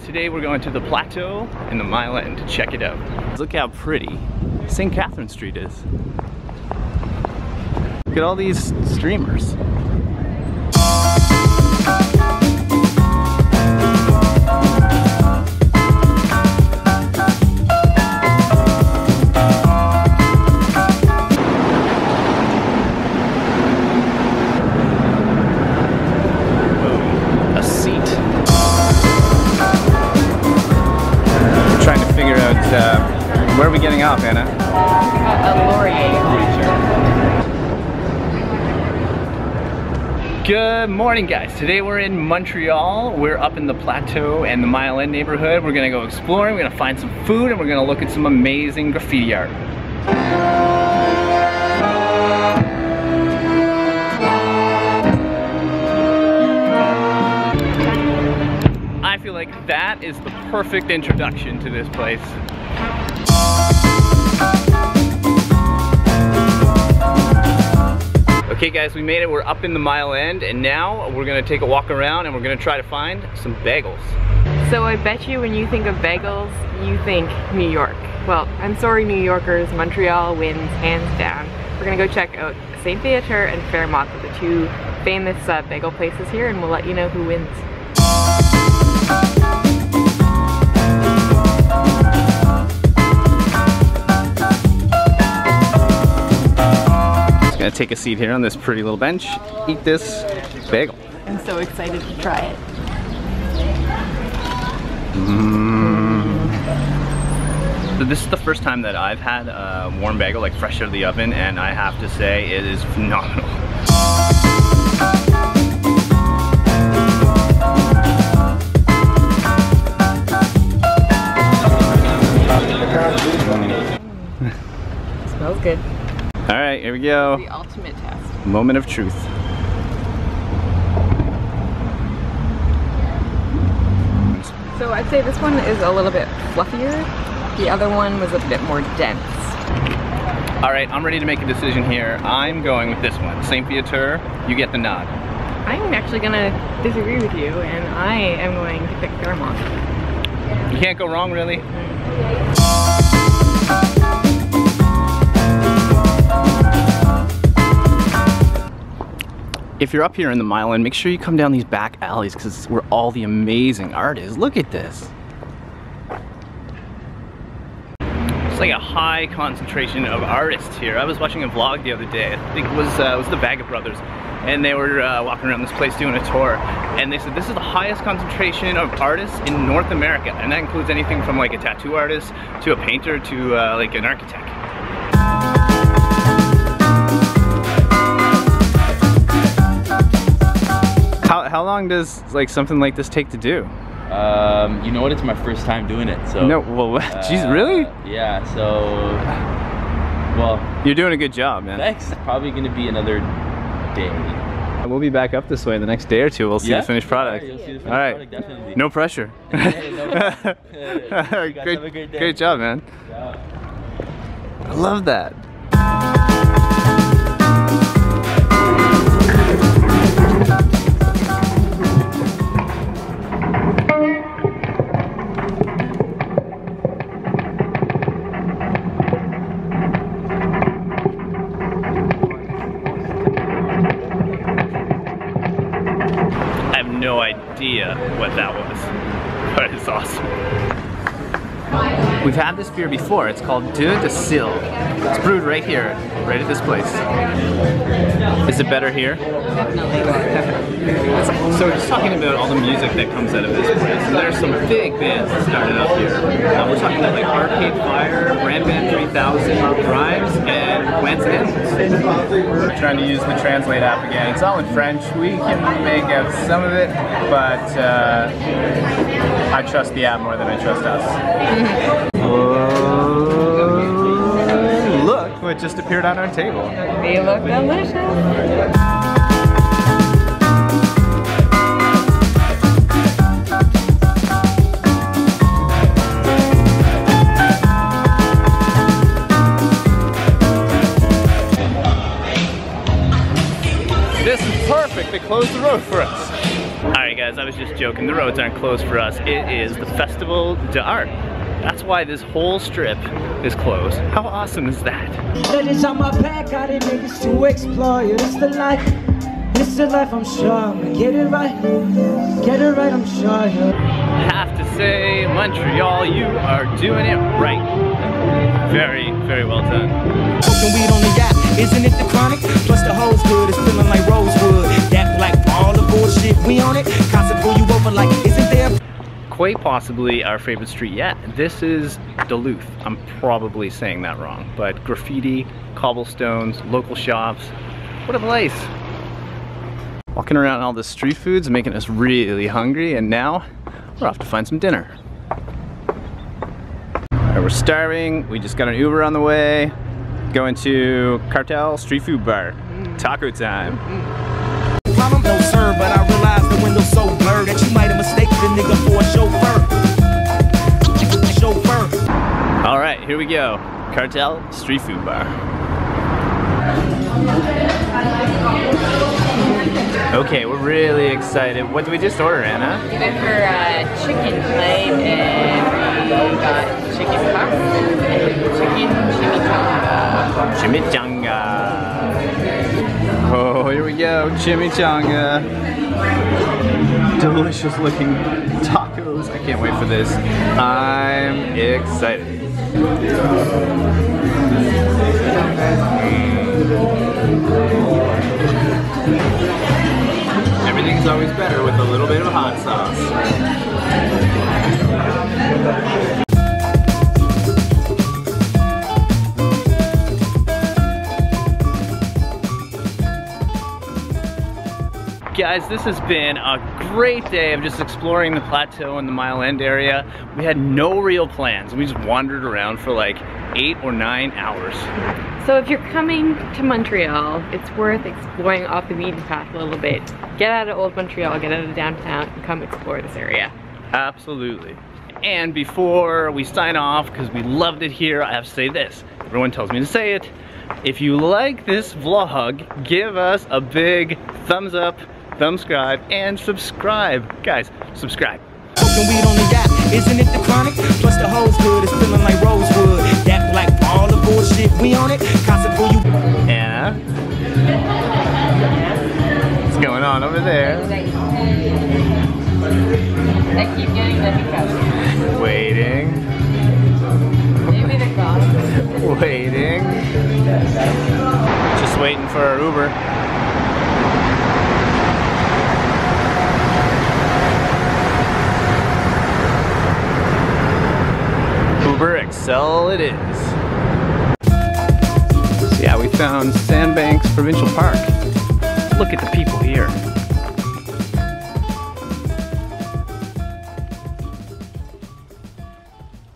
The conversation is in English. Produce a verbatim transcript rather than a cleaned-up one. guys, today we're going to the Plateau and the Mile End to check it out. Look how pretty Saint Catherine Street is. Look at all these streamers. Uh, where are we getting off, Anna? Uh, Laurier. Good morning, guys. Today we're in Montreal. We're up in the Plateau and the Mile End neighborhood. We're gonna go exploring, we're gonna find some food, and we're gonna look at some amazing graffiti art. I feel like that is the perfect introduction to this place. Okay guys, we made it, we're up in the Mile End, and now we're gonna take a walk around and we're gonna try to find some bagels. So I bet you when you think of bagels, you think New York. Well, I'm sorry New Yorkers, Montreal wins hands down. We're gonna go check out Saint-Viateur and Fairmount, the two famous uh, bagel places here, and we'll let you know who wins. Just gonna take a seat here on this pretty little bench, eat this bagel. I'm so excited to try it. Mm. So this is the first time that I've had a warm bagel, like fresh out of the oven, and I have to say it is phenomenal. Smells good. All right, here we go. The ultimate test. Moment of truth. So I'd say this one is a little bit fluffier. The other one was a bit more dense. All right, I'm ready to make a decision here. I'm going with this one. Saint-Viateur, you get the nod. I'm actually gonna disagree with you, and I am going to pick Fairmount. You can't go wrong, really. If you're up here in the Mile End, make sure you come down these back alleys because it's where all the amazing art is. Look at this. It's like a high concentration of artists here. I was watching a vlog the other day, I think it was, uh, it was the Vagabrothers, and they were uh, walking around this place doing a tour, and they said this is the highest concentration of artists in North America, and that includes anything from like a tattoo artist to a painter to uh, like an architect. How, how long does like something like this take to do? Um, you know what? It's my first time doing it. So no, well, what? Uh, Jeez, really? Yeah. So, well, you're doing a good job, man. Next, probably gonna be another day. We'll be back up this way in the next day or two. We'll see yeah? the finished product. Yeah, you'll see the finished All right. Product, definitely. No pressure. great, a great, day. great job, man. Good job. I love that. No idea what that was, but it's awesome. We've had this beer before. It's called Deux de Sille. It's brewed right here, right at this place. Is it better here? Definitely. So we're just talking about all the music that comes out of this place. And there's some big bands that started up here. Um, we're talking about like Arcade Fire, Brandman three thousand, Grimes, and we're trying to use the Translate app again. It's all in French. We can make out some of it, but uh, I trust the app more than I trust us. Oh, look what just appeared on our table. They look delicious. Close the road for us. Alright guys, guys, I was just joking. The roads aren't closed for us. It is the Festival d'Art. That's why this whole strip is closed. How awesome is that? Ladies on my back, I didn't make it to explore. It's the life. It's the life, I'm sure. Get it right. Get it right, I'm sure. I have to say, Montreal, you are doing it right. Very, very well done. Smoking weed on the yacht, isn't it the chronic? Plus the hoes good, it's feeling like rosewood. That black all the bullshit, we on it. Constant pull you over like, isn't there? Quite possibly our favorite street yet. This is Duluth. I'm probably saying that wrong, but graffiti, cobblestones, local shops. What a place. Walking around all this street food's making us really hungry, and now we're off to find some dinner. Alright, we're starving. We just got an Uber on the way. Going to Cartel Street Food Bar. Taco time. Problem don't serve, but I realized the window's so blurred that you might have mistaken the nigga for a chauffeur. Chauffeur. Alright, here we go. Cartel Street Food Bar. Okay, we're really excited. What did we just order, Anna? We went for uh, chicken plate, and we got chicken puff and chicken chimichanga. Chimichanga. Oh, here we go, chimichanga. Delicious looking tacos. I can't wait for this. I'm excited. Mm. Everything's always better with a little bit of hot sauce. Guys, this has been a great day of just exploring the Plateau and the Mile End area. We had no real plans. We just wandered around for like eight or nine hours. So if you're coming to Montreal, it's worth exploring off the beaten path a little bit. Get out of old Montreal, get out of downtown, and come explore this area. Absolutely. And before we sign off, because we loved it here, I have to say this. Everyone tells me to say it. If you like this vlog, give us a big thumbs up, thumbscribe, and subscribe. Guys, subscribe. Smoking weed on the yacht, isn't it the chronic? Plus the hoes good, it's feeling like rosewood. That black, all the bullshit, we on it. Constant for you. Anna? What's going on over there? I keep getting the hiccups. Waiting. Maybe they're gone. Waiting. Just waiting for our Uber. Uber Excel it is. So yeah, we found Sandbanks Provincial Park. Look at the people here.